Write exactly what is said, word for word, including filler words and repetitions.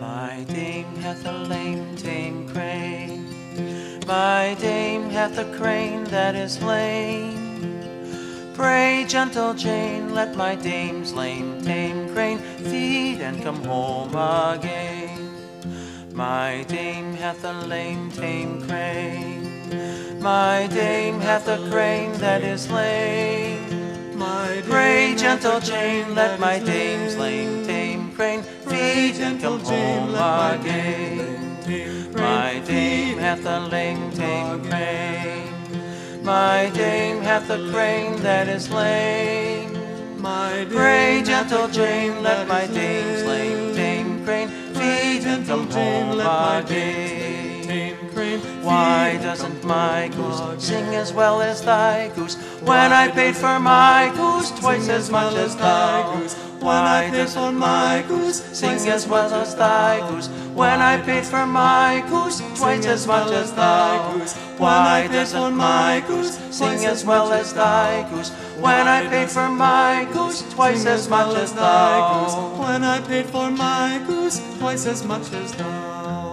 My dame hath a lame dame crane, my dame hath a crane that is lame. Pray, gentle Jane, let my dame's lame dame crane feed and come home again. My dame hath a lame dame crane, my dame hath a crane that is lame. Pray, gentle Jane, let my dame's lame dame crane feed and come home again. My dame hath a lame dame crane, my dame hath a crane that is lame. Pray, gentle Jane, let my dame's lame dame crane feed and come home again. Why doesn't my goose sing as well as thy goose, when I paid for my goose twice as much as thou? Why doesn't my goose sing as well as thy goose, when I paid for my goose twice as much as thou? Why doesn't my goose sing as well as thy goose, when I paid for my goose twice as much as thou? When I paid for my goose twice as much as thou?